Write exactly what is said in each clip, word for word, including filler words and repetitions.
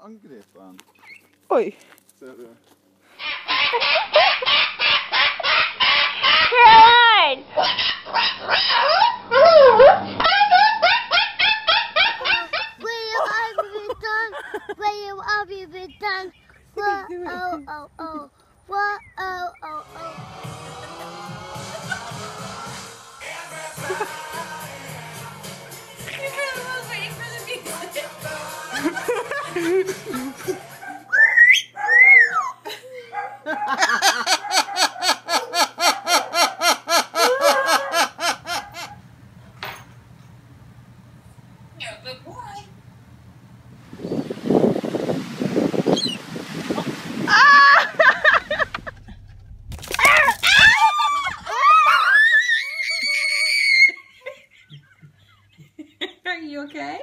han angrep han. Oj. Ser du? Run! Where have you done? Where have you been done? What? Oh, oh, oh. What? Oh, oh, oh. Are you okay?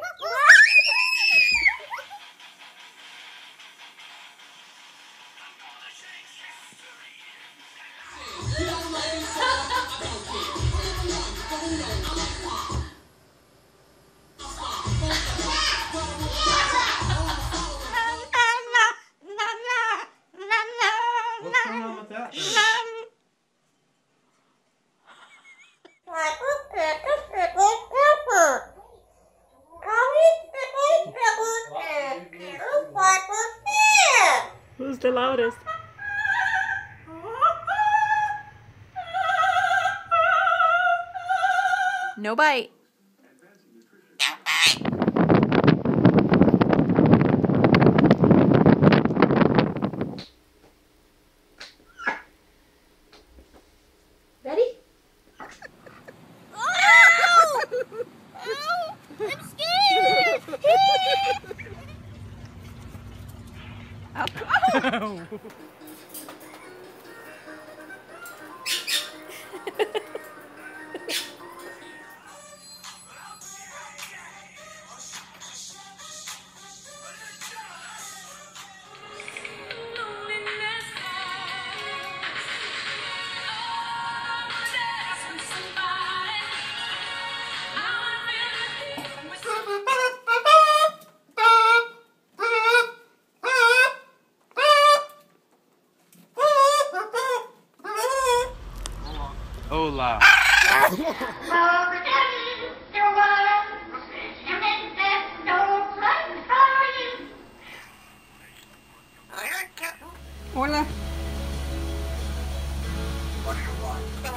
Who's the loudest? No bite. Oh. Hola. Hola. What do you want? Oh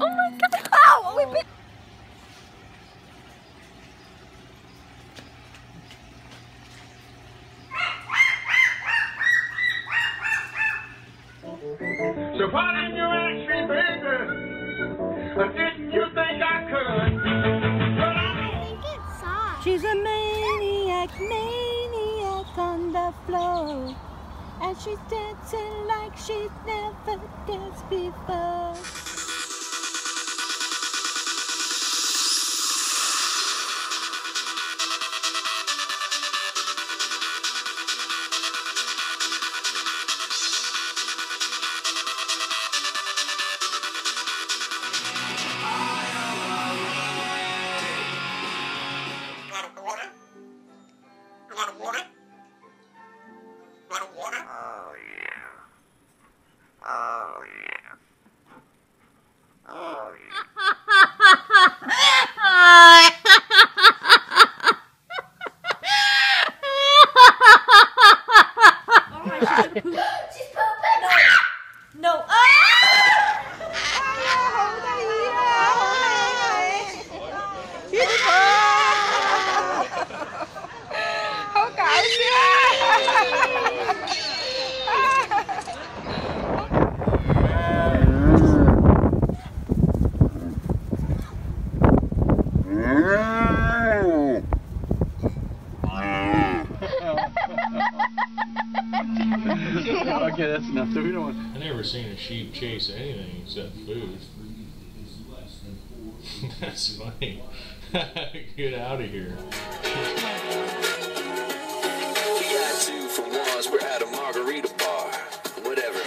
my god! Ow! We bit. So why didn't you ask me, baby? Or didn't you think I could? But I, I think it's soft. She's a maniac, maniac on the floor. And she's dancing like she's never danced before. Okay, that's enough. So we don't want... I never seen a sheep chase anything. Except food. That's funny. Get out of here. Two for ones, we're at a margarita bar. Whatever.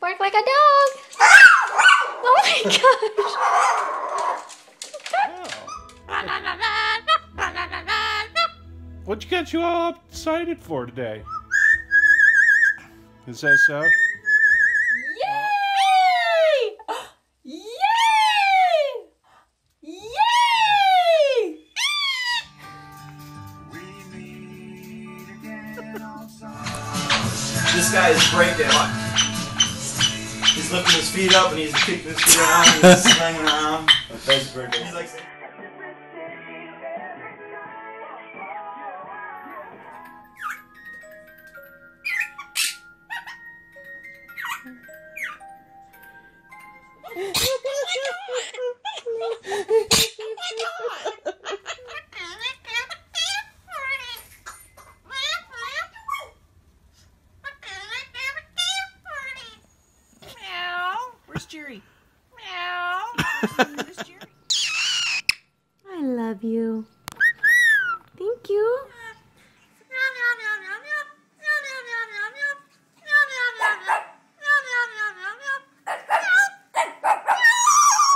Bark like a dog. Oh my gosh. Wow. What got you all excited for today? Is that so? This guy is breakdown. He's lifting his feet up and he's kicking his feet around and he's slinging around. That's breakdown. He's like, Jerry. I love you. Thank you.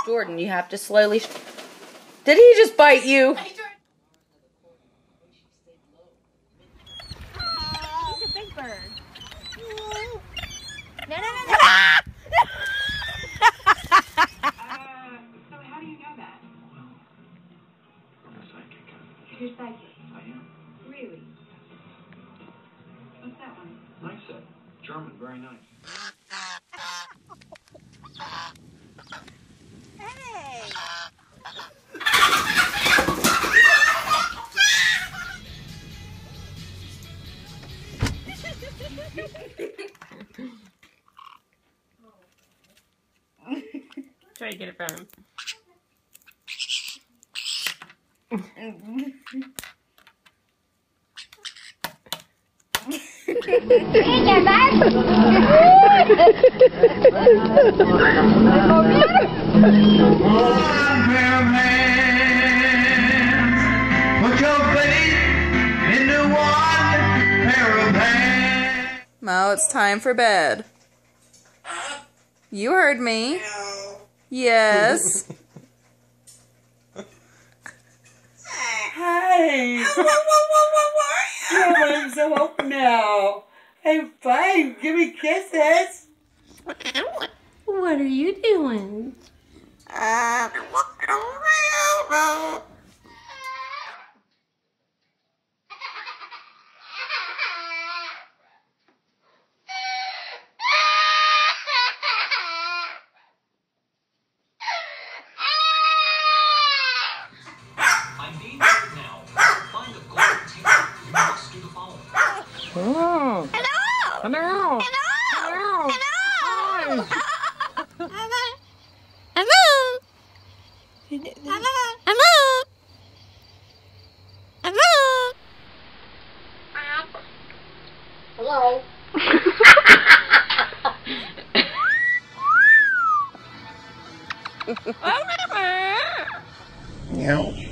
Jordan, you have to slowly... Sh Did he just bite you? Oh, he's a big bird. No, no, no, no. You're psychic. I am. Really? What's that one? Nice set. German, very nice. Hey! Try to get it from him. Now it's time for bed. You heard me. Yes. Hi. Oh, I'm so up now. I'm fine. Give me kisses. What are you doing? I'm walking around. Oh. Hello! Hello! Hello! Hello! Hello! Hello! Hello! Hello! Hello! Hello! Hello! Hello!